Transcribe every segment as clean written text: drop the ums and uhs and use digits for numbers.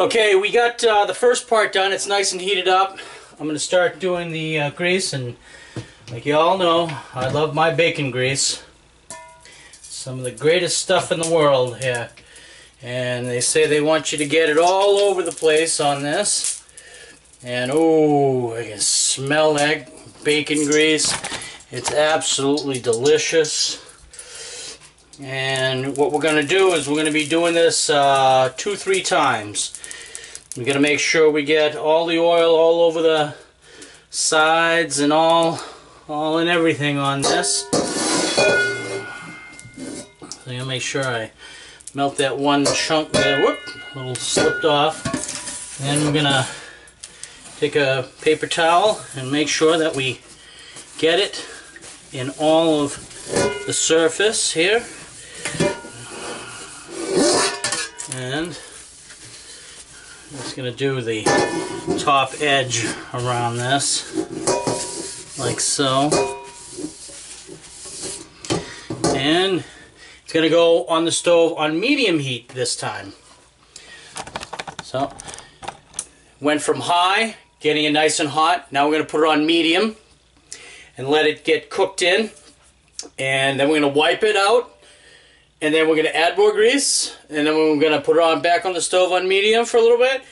Okay, we got the first part done. It's nice and heated up. I'm going to start doing the grease, and like you all know, I love my bacon grease. Some of the greatest stuff in the world here. And they say they want you to get it all over the place on this. And oh, I can smell that bacon grease. It's absolutely delicious. And what we're going to do is we're going to be doing this 2-3 times. We're going to make sure we get all the oil all over the sides and all and everything on this. So I'm going to make sure I melt that one chunk there. Whoop, a little slipped off. Then we're going to take a paper towel and make sure that we get it in all of the surface here. And I'm just going to do the top edge around this, like so. And it's going to go on the stove on medium heat this time. So, went from high, getting it nice and hot. Now we're going to put it on medium and let it get cooked in. And then we're going to wipe it out. And then we're going to add more grease, and then we're going to put it on back on the stove on medium for a little bit,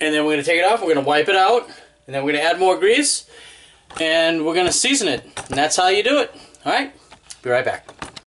and then we're going to take it off, we're going to wipe it out, and then we're going to add more grease, and we're going to season it. And that's how you do it. All right, be right back.